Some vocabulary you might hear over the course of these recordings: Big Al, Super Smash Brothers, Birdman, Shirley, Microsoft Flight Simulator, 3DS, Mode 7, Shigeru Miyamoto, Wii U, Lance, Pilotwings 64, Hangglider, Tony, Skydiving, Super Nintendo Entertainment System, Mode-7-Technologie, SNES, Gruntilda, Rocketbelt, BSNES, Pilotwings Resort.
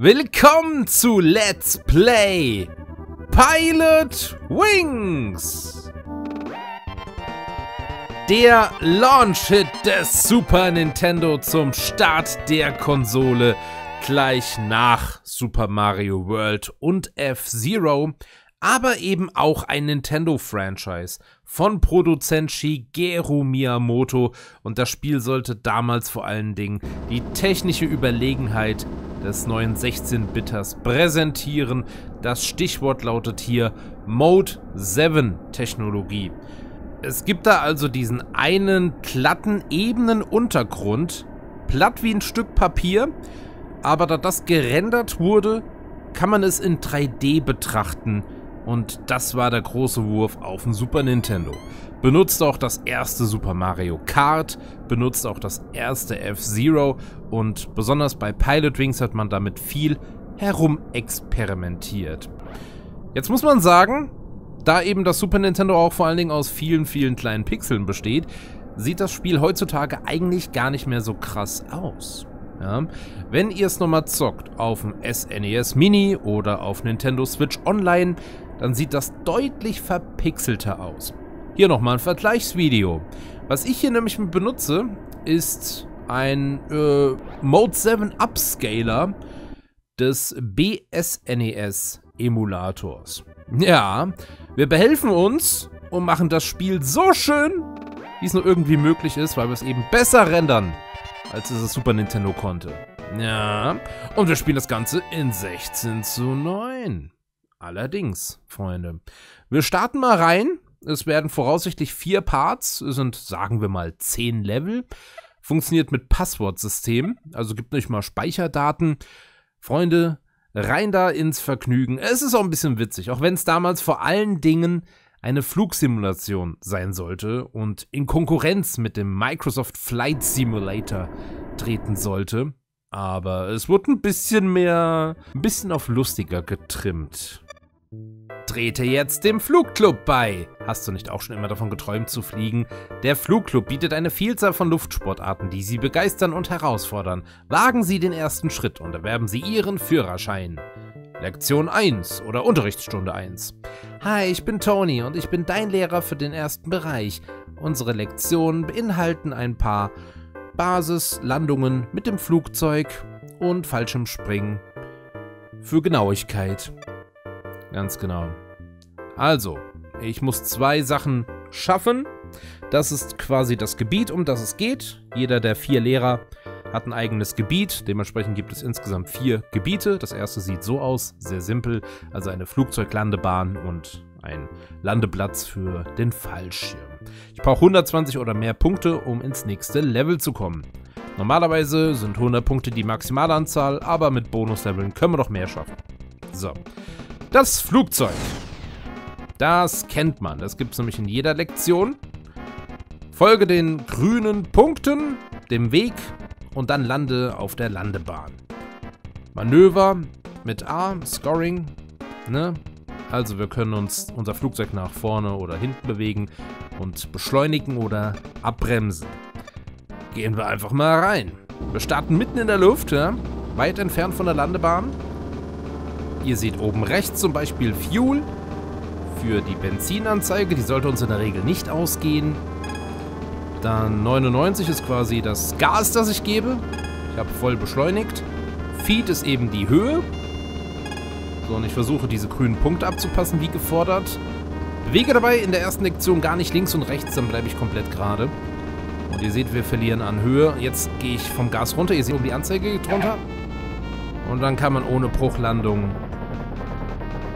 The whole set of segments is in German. Willkommen zu Let's Play Pilotwings! Der Launch-Hit des Super Nintendo zum Start der Konsole gleich nach Super Mario World und F-Zero, aber eben auch ein Nintendo-Franchise von Produzent Shigeru Miyamoto, und das Spiel sollte damals vor allen Dingen die technische Überlegenheit des neuen 16-Biters präsentieren. Das Stichwort lautet hier Mode-7-Technologie. Es gibt da also diesen einen glatten, ebenen Untergrund, platt wie ein Stück Papier, aber da das gerendert wurde, kann man es in 3D betrachten. Und das war der große Wurf auf dem Super Nintendo. Benutzt auch das erste Super Mario Kart, benutzt auch das erste F-Zero, und besonders bei Pilotwings hat man damit viel herumexperimentiert. Jetzt muss man sagen, da eben das Super Nintendo auch vor allen Dingen aus vielen, vielen kleinen Pixeln besteht, sieht das Spiel heutzutage eigentlich gar nicht mehr so krass aus. Ja, wenn ihr es nochmal zockt auf dem SNES Mini oder auf Nintendo Switch Online, dann sieht das deutlich verpixelter aus. Hier nochmal ein Vergleichsvideo. Was ich hier nämlich benutze, ist ein Mode 7 Upscaler des BSNES Emulators. Ja, wir behelfen uns und machen das Spiel so schön, wie es nur irgendwie möglich ist, weil wir es eben besser rendern, als es das Super Nintendo konnte. Ja, und wir spielen das Ganze in 16:9. Allerdings, Freunde, wir starten mal rein. Es werden voraussichtlich 4 Parts, es sind, sagen wir mal, 10 Level. Funktioniert mit Passwortsystem, also gibt nicht mal Speicherdaten. Freunde, rein da ins Vergnügen. Es ist auch ein bisschen witzig, auch wenn es damals vor allen Dingen eine Flugsimulation sein sollte und in Konkurrenz mit dem Microsoft Flight Simulator treten sollte. Aber es wurde ein bisschen auf lustiger getrimmt. Trete jetzt dem Flugclub bei. Hast du nicht auch schon immer davon geträumt zu fliegen? Der Flugclub bietet eine Vielzahl von Luftsportarten, die Sie begeistern und herausfordern. Wagen Sie den ersten Schritt und erwerben Sie Ihren Führerschein. Lektion 1 oder Unterrichtsstunde 1. Hi, ich bin Tony und ich bin dein Lehrer für den ersten Bereich. Unsere Lektionen beinhalten ein paar Basislandungen mit dem Flugzeug und Fallschirmspringen für Genauigkeit. Ganz genau. Also, ich muss 2 Sachen schaffen. Das ist quasi das Gebiet, um das es geht. Jeder der 4 Lehrer hat ein eigenes Gebiet, dementsprechend gibt es insgesamt 4 Gebiete. Das erste sieht so aus, sehr simpel, also eine Flugzeuglandebahn und ein Landeplatz für den Fallschirm. Ich brauche 120 oder mehr Punkte, um ins nächste Level zu kommen. Normalerweise sind 100 Punkte die maximale Anzahl, aber mit Bonusleveln können wir doch mehr schaffen. So, das Flugzeug. Das kennt man, das gibt es nämlich in jeder Lektion. Folge den grünen Punkten, dem Weg, und dann lande auf der Landebahn. Manöver mit A, Scoring, ne? Also wir können uns unser Flugzeug nach vorne oder hinten bewegen und beschleunigen oder abbremsen. Gehen wir einfach mal rein. Wir starten mitten in der Luft, ja? Weit entfernt von der Landebahn. Ihr seht oben rechts zum Beispiel Fuel für die Benzinanzeige, die sollte uns in der Regel nicht ausgehen. Dann 99 ist quasi das Gas, das ich gebe. Ich habe voll beschleunigt. Feet ist eben die Höhe. So, und ich versuche, diese grünen Punkte abzupassen, wie gefordert. Bewege dabei in der ersten Lektion gar nicht links und rechts, dann bleibe ich komplett gerade. Und ihr seht, wir verlieren an Höhe. Jetzt gehe ich vom Gas runter. Ihr seht, oben die Anzeige geht runter. Und dann kann man ohne Bruchlandung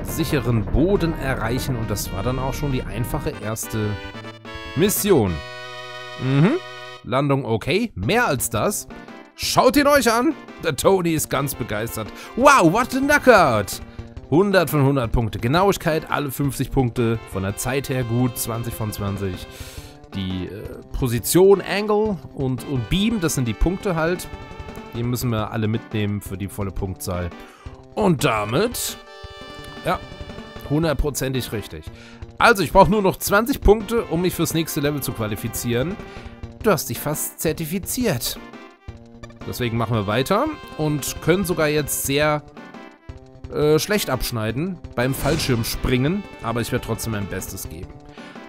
sicheren Boden erreichen. Und das war dann auch schon die einfache erste Mission. Mhm. Landung okay. Mehr als das. Schaut ihn euch an. Der Tony ist ganz begeistert. Wow, what a knockout. 100 von 100 Punkte. Genauigkeit, alle 50 Punkte. Von der Zeit her gut, 20 von 20. Die Position, Angle und Beam, das sind die Punkte halt. Die müssen wir alle mitnehmen für die volle Punktzahl. Und damit, ja, 100%ig richtig. Also, ich brauche nur noch 20 Punkte, um mich fürs nächste Level zu qualifizieren. Du hast dich fast zertifiziert. Deswegen machen wir weiter und können sogar jetzt sehr schlecht abschneiden beim Fallschirmspringen, aber ich werde trotzdem mein Bestes geben.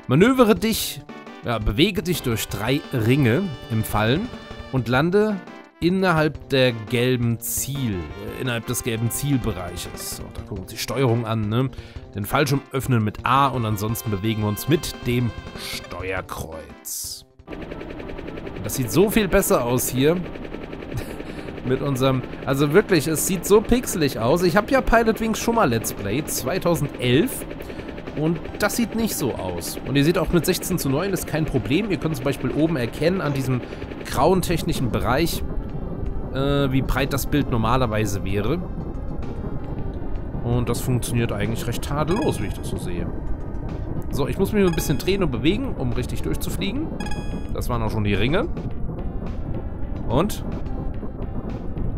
Manövere dich, ja, bewege dich durch 3 Ringe im Fallen und lande innerhalb der gelben innerhalb des gelben Zielbereiches. So, da gucken wir uns die Steuerung an, ne? Den Fallschirm öffnen mit A und ansonsten bewegen wir uns mit dem Steuerkreuz. Das sieht so viel besser aus hier. Mit unserem, also wirklich, es sieht so pixelig aus. Ich habe ja Pilotwings schon mal Let's Play 2011 und das sieht nicht so aus. Und ihr seht auch mit 16:9 ist kein Problem. Ihr könnt zum Beispiel oben erkennen an diesem grauen technischen Bereich, wie breit das Bild normalerweise wäre. Und das funktioniert eigentlich recht tadellos, wie ich das so sehe. So, ich muss mich nur ein bisschen drehen und bewegen, um richtig durchzufliegen. Das waren auch schon die Ringe. Und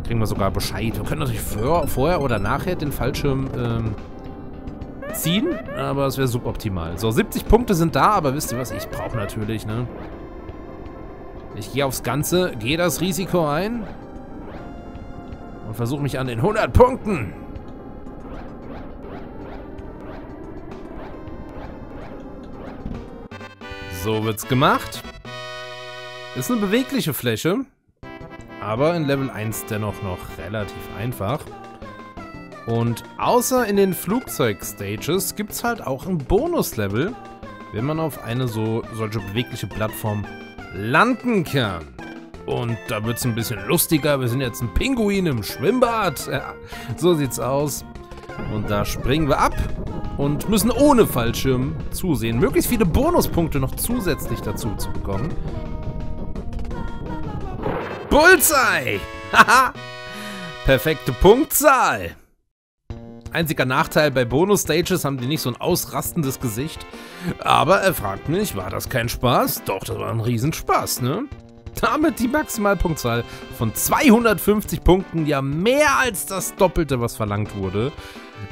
kriegen wir sogar Bescheid. Wir können natürlich vorher oder nachher den Fallschirm ziehen, aber es wäre suboptimal. So, 70 Punkte sind da, aber wisst ihr was? Ich brauche natürlich, ne? Ich gehe aufs Ganze, gehe das Risiko ein und versuche mich an den 100 Punkten. So wird's gemacht. Ist eine bewegliche Fläche. Aber in Level 1 dennoch noch relativ einfach. Und außer in den Flugzeug-Stages gibt es halt auch ein Bonus-Level, wenn man auf eine solche bewegliche Plattform landen kann. Und da wird es ein bisschen lustiger. Wir sind jetzt ein Pinguin im Schwimmbad. Ja, so sieht's aus. Und da springen wir ab und müssen ohne Fallschirm zusehen, möglichst viele Bonuspunkte noch zusätzlich dazu zu bekommen. Bullseye! Haha! Perfekte Punktzahl! Einziger Nachteil bei Bonus-Stages haben die nicht so ein ausrastendes Gesicht. Aber er fragt mich, war das kein Spaß? Doch, das war ein Riesenspaß, ne? Damit die Maximalpunktzahl von 250 Punkten, ja mehr als das Doppelte, was verlangt wurde.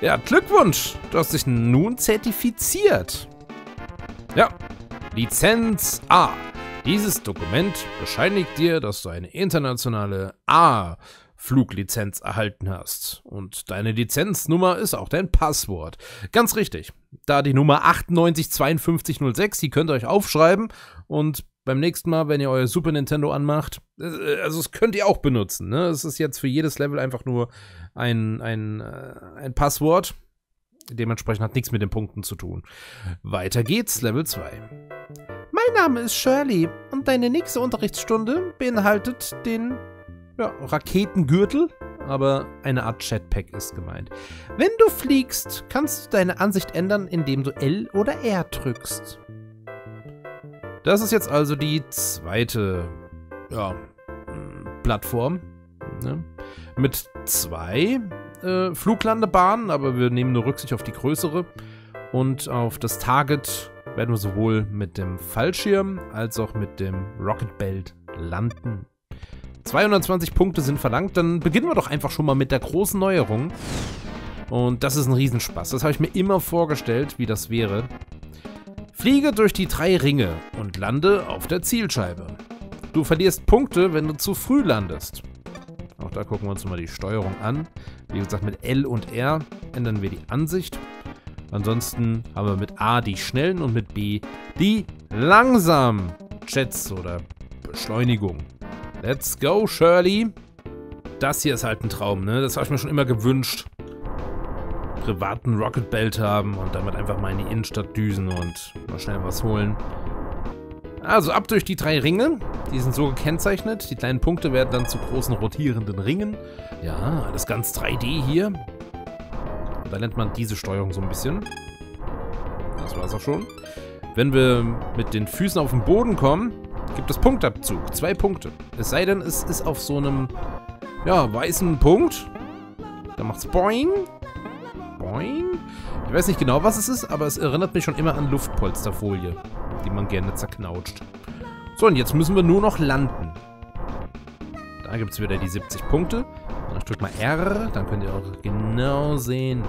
Ja, Glückwunsch! Du hast dich nun zertifiziert. Ja, Lizenz A. Dieses Dokument bescheinigt dir, dass du eine internationale A-Fluglizenz erhalten hast. Und deine Lizenznummer ist auch dein Passwort. Ganz richtig. Da die Nummer 985206, die könnt ihr euch aufschreiben. Und beim nächsten Mal, wenn ihr euer Super Nintendo anmacht, also das könnt ihr auch benutzen. Ne? Es ist jetzt für jedes Level einfach nur ein Passwort. Dementsprechend hat nichts mit den Punkten zu tun. Weiter geht's, Level 2. Mein Name ist Shirley und deine nächste Unterrichtsstunde beinhaltet den Raketengürtel, aber eine Art Jetpack ist gemeint. Wenn du fliegst, kannst du deine Ansicht ändern, indem du L oder R drückst. Das ist jetzt also die zweite Plattform, ne? Mit 2 Fluglandebahnen, aber wir nehmen nur Rücksicht auf die größere und auf das Target werden wir sowohl mit dem Fallschirm als auch mit dem Rocketbelt landen. 220 Punkte sind verlangt, dann beginnen wir doch einfach schon mal mit der großen Neuerung. Und das ist ein Riesenspaß, das habe ich mir immer vorgestellt, wie das wäre. Fliege durch die 3 Ringe und lande auf der Zielscheibe. Du verlierst Punkte, wenn du zu früh landest. Auch da gucken wir uns mal die Steuerung an. Wie gesagt, mit L und R ändern wir die Ansicht. Ansonsten haben wir mit A die schnellen und mit B die langsamen Jets oder Beschleunigung. Let's go, Shirley. Das hier ist halt ein Traum, ne? Das habe ich mir schon immer gewünscht. Privaten Rocketbelt haben und damit einfach mal in die Innenstadt düsen und mal schnell was holen. Also ab durch die 3 Ringe. Die sind so gekennzeichnet. Die kleinen Punkte werden dann zu großen rotierenden Ringen. Ja, alles ganz 3D hier. Da nennt man diese Steuerung so ein bisschen. Das war's auch schon. Wenn wir mit den Füßen auf den Boden kommen, gibt es Punktabzug. 2 Punkte. Es sei denn, es ist auf so einem weißen Punkt. Da macht's boing. Boing. Ich weiß nicht genau, was es ist, aber es erinnert mich schon immer an Luftpolsterfolie, die man gerne zerknautscht. So, und jetzt müssen wir nur noch landen. Da gibt es wieder die 70 Punkte. Ich drücke mal R, dann könnt ihr auch genau sehen,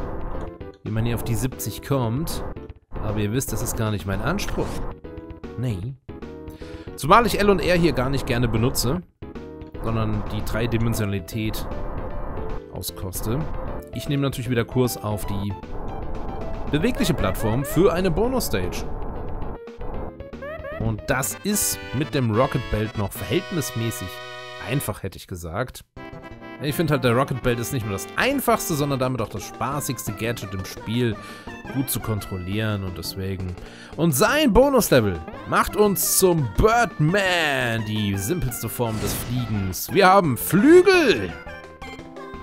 wie man hier auf die 70 kommt. Aber ihr wisst, das ist gar nicht mein Anspruch. Nee. Zumal ich L und R hier gar nicht gerne benutze. sondern die Dreidimensionalität auskoste. Ich nehme natürlich wieder Kurs auf die bewegliche Plattform für eine Bonus-Stage. Und das ist mit dem Rocketbelt noch verhältnismäßig einfach, hätte ich gesagt. Ich finde halt, der Rocketbelt ist nicht nur das einfachste, sondern damit auch das spaßigste Gadget im Spiel gut zu kontrollieren und deswegen. Und sein Bonuslevel macht uns zum Birdman, die simpelste Form des Fliegens. Wir haben Flügel!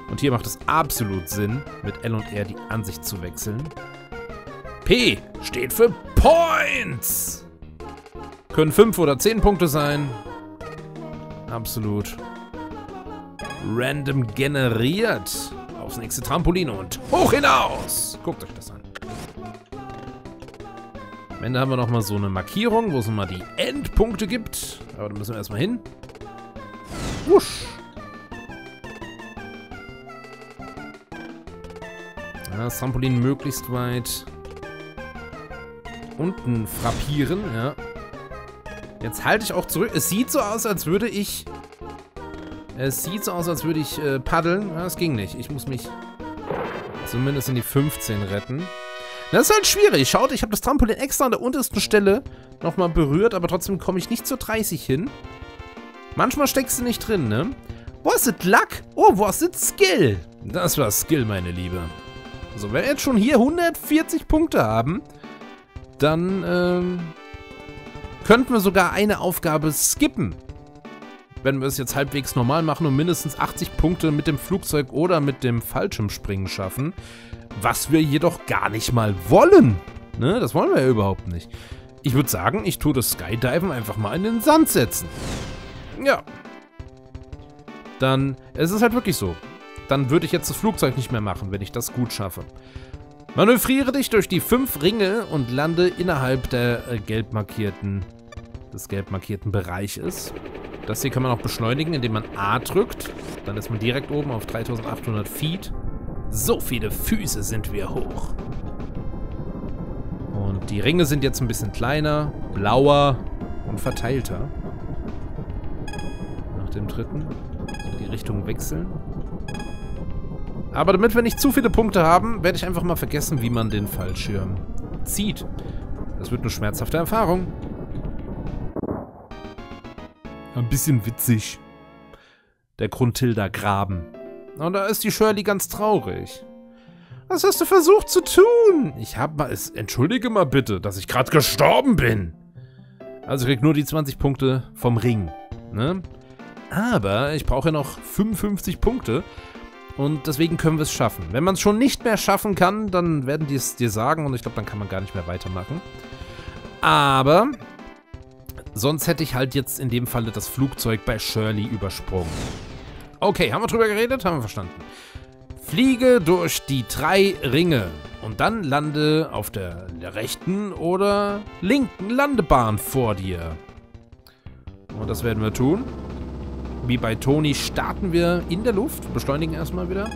Und hier macht es absolut Sinn, mit L und R die Ansicht zu wechseln. P steht für Points! Können 5 oder 10 Punkte sein. Absolut random generiert. Aufs nächste Trampolin und hoch hinaus. Guckt euch das an. Am Ende haben wir nochmal so eine Markierung, wo es nochmal die Endpunkte gibt. Aber da müssen wir erstmal hin. Wusch. Ja, das Trampolin möglichst weit unten frappieren. Ja. Jetzt halte ich auch zurück. Es sieht so aus, als würde ich... paddeln. Ja, das ging nicht. Ich muss mich zumindest in die 15 retten. Das ist halt schwierig. Schaut, ich habe das Trampolin extra an der untersten Stelle nochmal berührt, aber trotzdem komme ich nicht zur 30 hin. Manchmal steckst du nicht drin, ne? Was ist Luck? Oh, was ist Skill? Das war Skill, meine Liebe. So, also, wenn wir jetzt schon hier 140 Punkte haben, dann, könnten wir sogar eine Aufgabe skippen. Wenn wir es jetzt halbwegs normal machen und mindestens 80 Punkte mit dem Flugzeug oder mit dem Fallschirmspringen schaffen. Was wir jedoch gar nicht mal wollen. Ne, das wollen wir ja überhaupt nicht. Ich würde sagen, ich tue das Skydiven einfach mal in den Sand setzen. Ja. Dann, es ist halt wirklich so. Dann würde ich jetzt das Flugzeug nicht mehr machen, wenn ich das gut schaffe. Manövriere dich durch die 5 Ringe und lande innerhalb der des gelb markierten Bereiches. Das hier kann man auch beschleunigen, indem man A drückt. Dann ist man direkt oben auf 3800 Feet. So viele Füße sind wir hoch. Und die Ringe sind jetzt ein bisschen kleiner, blauer und verteilter. Nach dem dritten. Die Richtung wechseln. Aber damit wir nicht zu viele Punkte haben, werde ich einfach mal vergessen, wie man den Fallschirm zieht. Das wird eine schmerzhafte Erfahrung. Ein bisschen witzig. Der Gruntilda Graben. Und da ist die Shirley ganz traurig. Was hast du versucht zu tun? Ich hab mal... Entschuldige mal bitte, dass ich gerade gestorben bin. Also ich krieg nur die 20 Punkte vom Ring. Ne? Aber ich brauche ja noch 55 Punkte. Und deswegen können wir es schaffen. Wenn man es schon nicht mehr schaffen kann, dann werden die es dir sagen. Und ich glaube, dann kann man gar nicht mehr weitermachen. Aber... Sonst hätte ich halt jetzt in dem Falle das Flugzeug bei Shirley übersprungen. Okay, haben wir drüber geredet? Haben wir verstanden. Fliege durch die 3 Ringe und dann lande auf der rechten oder linken Landebahn vor dir. Und das werden wir tun. Wie bei Tony starten wir in der Luft, beschleunigen erstmal wieder.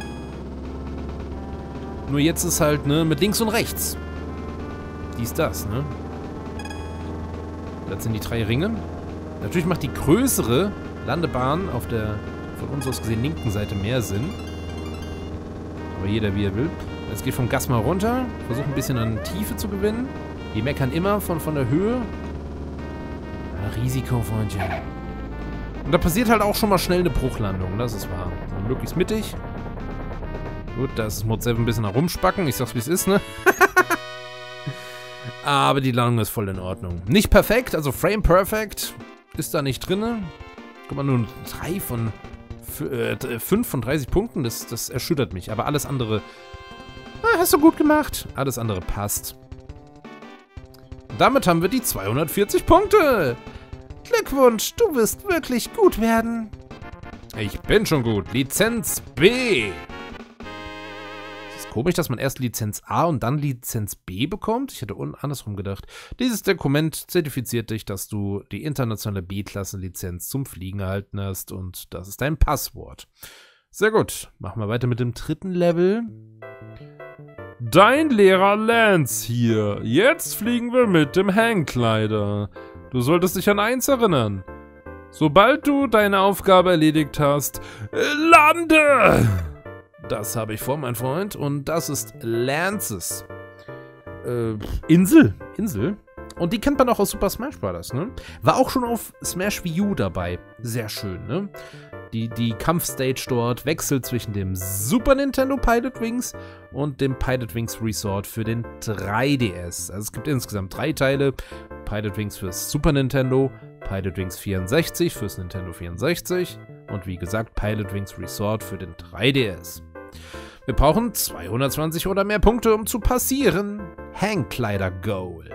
Nur jetzt ist halt, ne, mit links und rechts. Dies, das, ne? Das sind die 3 Ringe. Natürlich macht die größere Landebahn auf der von uns aus gesehen linken Seite mehr Sinn. Aber jeder wie er will. Es geht vom Gas mal runter. Versuche ein bisschen an Tiefe zu gewinnen. Die meckern immer von der Höhe. Ja, Risikofreundchen. Und da passiert halt auch schon mal schnell eine Bruchlandung. Das ist wahr. Und möglichst mittig. Gut, da ist Mode 7 ein bisschen herumspacken. Ich sag's wie es ist, ne? Aber die Landung ist voll in Ordnung. Nicht perfekt, also Frame Perfect ist da nicht drin. Guck mal, nur 5 von 30 Punkten, das erschüttert mich. Aber alles andere... Ah, hast du gut gemacht. Alles andere passt. Und damit haben wir die 240 Punkte. Glückwunsch, du wirst wirklich gut werden. Ich bin schon gut. Lizenz B. Komisch, dass man erst Lizenz A und dann Lizenz B bekommt. Ich hätte andersrum gedacht. Dieses Dokument zertifiziert dich, dass du die internationale B-Klassen-Lizenz zum Fliegen erhalten hast. Und das ist dein Passwort. Sehr gut. Machen wir weiter mit dem dritten Level. Dein Lehrer Lance hier. Jetzt fliegen wir mit dem Hangglider. Du solltest dich an 1 erinnern. Sobald du deine Aufgabe erledigt hast, lande! Das habe ich vor, mein Freund. Und das ist Lances Insel. Insel. Und die kennt man auch aus Super Smash Brothers, ne? War auch schon auf Smash Wii U dabei. Sehr schön, ne? Die Kampfstage dort wechselt zwischen dem Super Nintendo Pilotwings und dem Pilotwings Resort für den 3DS. Also es gibt insgesamt 3 Teile. Pilotwings fürs Super Nintendo, Pilotwings 64 fürs Nintendo 64 und wie gesagt Pilotwings Resort für den 3DS. Wir brauchen 220 oder mehr Punkte, um zu passieren. Hangglider Goal.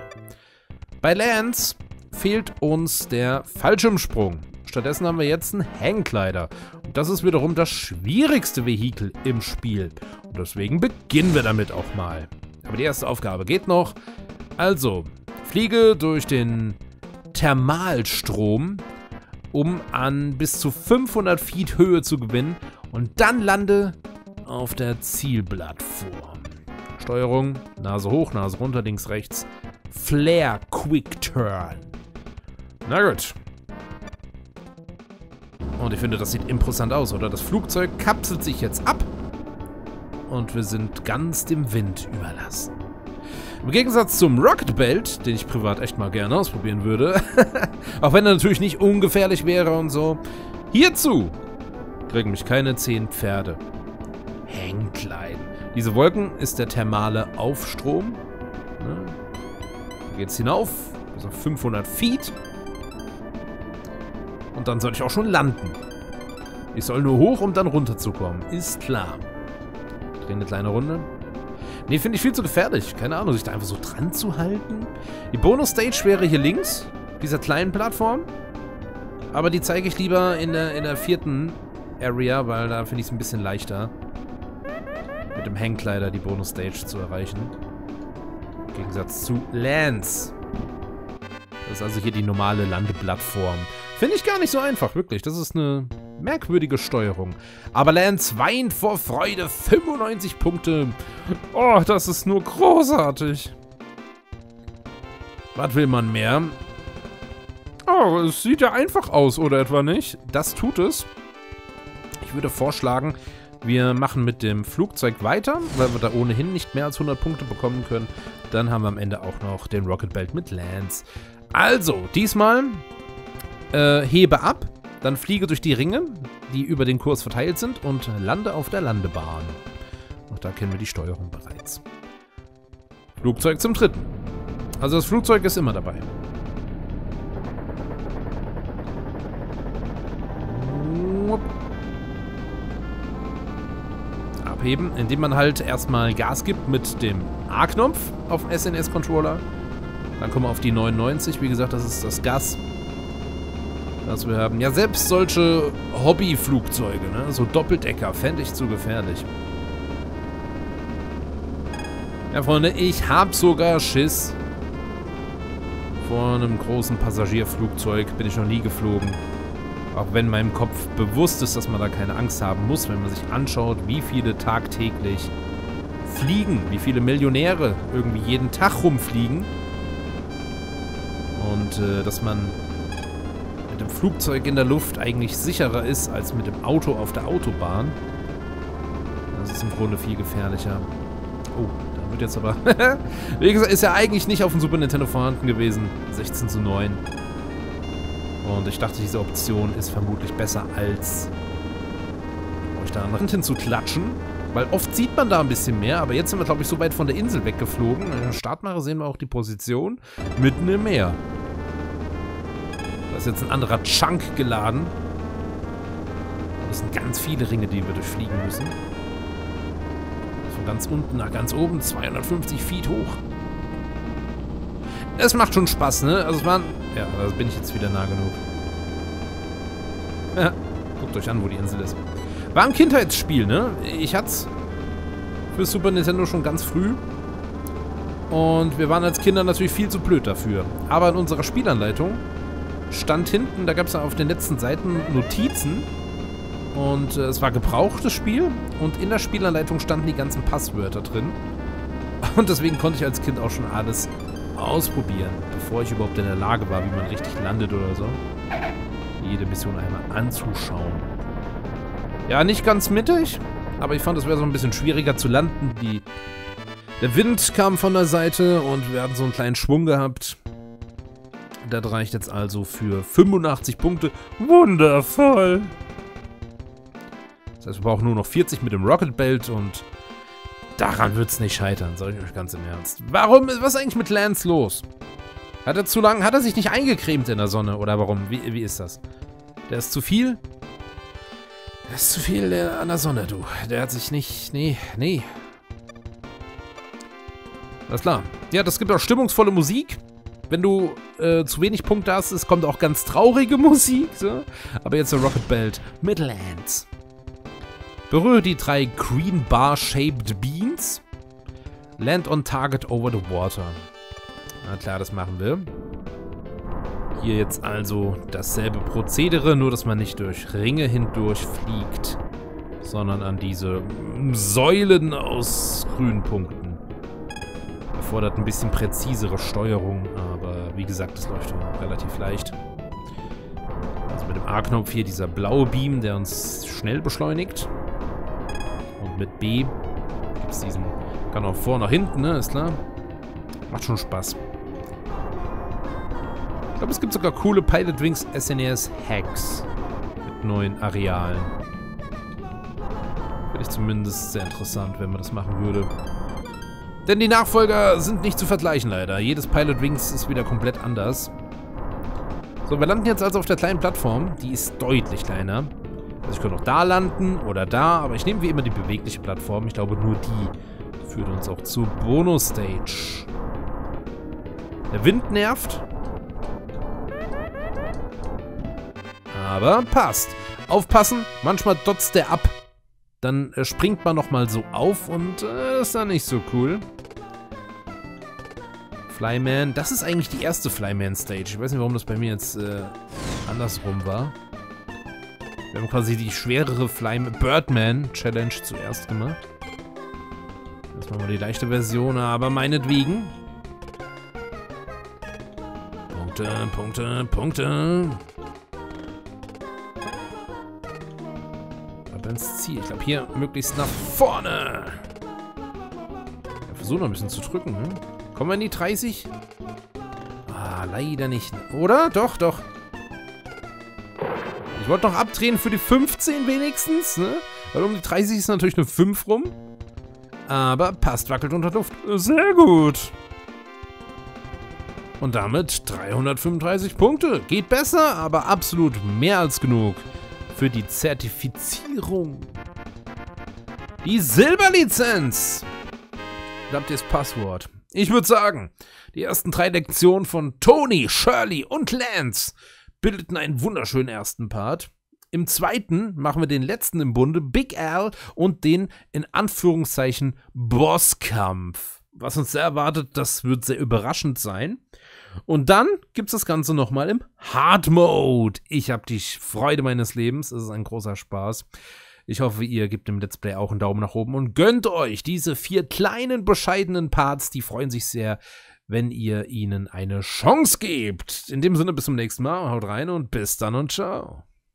Bei Lance fehlt uns der Fallschirmsprung. Stattdessen haben wir jetzt einen Hangglider. Und das ist wiederum das schwierigste Vehikel im Spiel. Und deswegen beginnen wir damit auch mal. Aber die erste Aufgabe geht noch. Also, fliege durch den Thermalstrom, um an bis zu 500 Feet Höhe zu gewinnen. Und dann lande auf der Zielplattform. Steuerung, Nase hoch, Nase runter, links, rechts. Flare Quick Turn. Na gut. Und ich finde, das sieht imposant aus, oder? Das Flugzeug kapselt sich jetzt ab. Und wir sind ganz dem Wind überlassen. Im Gegensatz zum Rocketbelt, den ich privat echt mal gerne ausprobieren würde. Auch wenn er natürlich nicht ungefährlich wäre und so. Hierzu kriegen mich keine 10 Pferde. Hanggliden. Diese Wolken ist der thermale Aufstrom. Ne? Geht's hinauf, bis auf 500 Feet. Und dann soll ich auch schon landen. Ich soll nur hoch, um dann runterzukommen. Ist klar. Drehen eine kleine Runde. Ne, finde ich viel zu gefährlich. Keine Ahnung, sich da einfach so dran zu halten. Die Bonus-Stage wäre hier links, dieser kleinen Plattform. Aber die zeige ich lieber in der 4. Area, weil da finde ich es ein bisschen leichter, mit dem Hangglider die Bonus-Stage zu erreichen. Im Gegensatz zu Lance. Das ist also hier die normale Landeplattform. Finde ich gar nicht so einfach, wirklich. Das ist eine merkwürdige Steuerung. Aber Lance weint vor Freude. 95 Punkte. Oh, das ist nur großartig. Was will man mehr? Oh, es sieht ja einfach aus, oder etwa nicht? Das tut es. Ich würde vorschlagen, wir machen mit dem Flugzeug weiter, weil wir da ohnehin nicht mehr als 100 Punkte bekommen können. Dann haben wir am Ende auch noch den Rocketbelt mit Lance. Also, diesmal hebe ab, dann fliege durch die Ringe, die über den Kurs verteilt sind und lande auf der Landebahn. Und da kennen wir die Steuerung bereits. Flugzeug zum dritten. Also das Flugzeug ist immer dabei. Abheben, indem man halt erstmal Gas gibt mit dem A-Knopf auf dem SNS-Controller. Dann kommen wir auf die 99. Wie gesagt, das ist das Gas, das wir haben. Ja, selbst solche Hobbyflugzeuge, ne? So Doppeldecker, fände ich zu gefährlich. Ja, Freunde, ich hab sogar Schiss. Vor einem großen Passagierflugzeug bin ich noch nie geflogen. Auch wenn meinem Kopf bewusst ist, dass man da keine Angst haben muss, wenn man sich anschaut, wie viele tagtäglich fliegen, wie viele Millionäre irgendwie jeden Tag rumfliegen. Und dass man mit dem Flugzeug in der Luft eigentlich sicherer ist, als mit dem Auto auf der Autobahn. Das ist im Grunde viel gefährlicher. Oh, da wird jetzt aber... Wie gesagt, ist ja eigentlich nicht auf dem Super Nintendo vorhanden gewesen. 16:9. Und ich dachte, diese Option ist vermutlich besser, als euch da an den Rand hinzuklatschen. Weil oft sieht man da ein bisschen mehr, aber jetzt sind wir, glaube ich, so weit von der Insel weggeflogen. In der Startmache sehen wir auch die Position mitten im Meer. Da ist jetzt ein anderer Chunk geladen. Das sind ganz viele Ringe, die wir durchfliegen müssen. Von ganz unten nach ganz oben, 250 Feet hoch. Es macht schon Spaß, ne? Also es waren... Ja, da bin ich jetzt wieder nah genug. Ja, guckt euch an, wo die Insel ist. War ein Kindheitsspiel, ne? Ich hatte's für Super Nintendo schon ganz früh. Und wir waren als Kinder natürlich viel zu blöd dafür. Aber in unserer Spielanleitung stand hinten, da gab es ja auf den letzten Seiten Notizen. Und es war gebrauchtes Spiel. Und in der Spielanleitung standen die ganzen Passwörter drin. Und deswegen konnte ich als Kind auch schon alles ausprobieren, bevor ich überhaupt in der Lage war, wie man richtig landet oder so. jede Mission einmal anzuschauen. Ja, nicht ganz mittig, aber ich fand, es wäre so ein bisschen schwieriger zu landen. Der Wind kam von der Seite und wir hatten so einen kleinen Schwung gehabt. Das reicht jetzt also für 85 Punkte. Wundervoll! Das heißt, wir brauchen nur noch 40 mit dem Rocketbelt und daran wird es nicht scheitern, sage ich euch ganz im Ernst. Warum? Was ist eigentlich mit Lance los? Hat er zu lange, hat er sich nicht eingecremt in der Sonne oder warum? Wie ist das? Der ist zu viel? Der ist zu viel an der Sonne, du. Der hat sich nicht, nee. Alles klar. Ja, das gibt auch stimmungsvolle Musik. Wenn du zu wenig Punkte hast, es kommt auch ganz traurige Musik. So. Aber jetzt der Rocketbelt mit Lance. Berühre die 3 Green Bar-Shaped Beans. Land on target over the water. Na klar, das machen wir. Hier jetzt also dasselbe Prozedere, nur dass man nicht durch Ringe hindurch fliegt, sondern an diese Säulen aus grünen Punkten. Erfordert ein bisschen präzisere Steuerung, aber wie gesagt, das läuft relativ leicht. Also mit dem A-Knopf hier dieser blaue Beam, der uns schnell beschleunigt. Und mit B gibt es diesen, kann auch vor und nach hinten, ne, ist klar. Macht schon Spaß. Ich glaube, es gibt sogar coole Pilotwings SNES Hacks mit neuen Arealen. Finde ich zumindest sehr interessant, wenn man das machen würde. Denn die Nachfolger sind nicht zu vergleichen, leider. Jedes Pilotwings ist wieder komplett anders. So, wir landen jetzt also auf der kleinen Plattform. Die ist deutlich kleiner. Also ich könnte auch da landen oder da, aber ich nehme wie immer die bewegliche Plattform. Ich glaube, nur die führt uns auch zur Bonus-Stage. Der Wind nervt. Aber passt. Aufpassen, manchmal dotzt der ab. Dann springt man nochmal so auf und ist dann nicht so cool. Flyman, das ist eigentlich die erste Flyman-Stage. Ich weiß nicht, warum das bei mir jetzt andersrum war. Wir haben quasi die schwerere Birdman-Challenge zuerst gemacht. Jetzt machen wir die leichte Version, aber meinetwegen. Punkte, Punkte, Punkte. Ab ins Ziel. Ich glaube, hier möglichst nach vorne. Ich versuche noch ein bisschen zu drücken. Hm? Kommen wir in die 30? Ah, leider nicht. Oder? Doch, doch. Ich wollte noch abdrehen für die 15 wenigstens. Ne? Weil um die 30 ist natürlich eine 5 rum. Aber passt, wackelt unter Luft. Sehr gut. Und damit 335 Punkte. Geht besser, aber absolut mehr als genug für die Zertifizierung. Die Silberlizenz. Da habt ihr das Passwort. Ich würde sagen, die ersten 3 Lektionen von Tony, Shirley und Lance bildeten einen wunderschönen ersten Part. Im zweiten machen wir den letzten im Bunde, Big Al, und den in Anführungszeichen Bosskampf. Was uns sehr erwartet, das wird sehr überraschend sein. Und dann gibt es das Ganze nochmal im Hard Mode. Ich habe die Freude meines Lebens. Es ist ein großer Spaß. Ich hoffe, ihr gebt dem Let's Play auch einen Daumen nach oben und gönnt euch diese 4 kleinen, bescheidenen Parts. Die freuen sich sehr, wenn ihr ihnen eine Chance gebt. In dem Sinne, bis zum nächsten Mal. Haut rein und bis dann und ciao.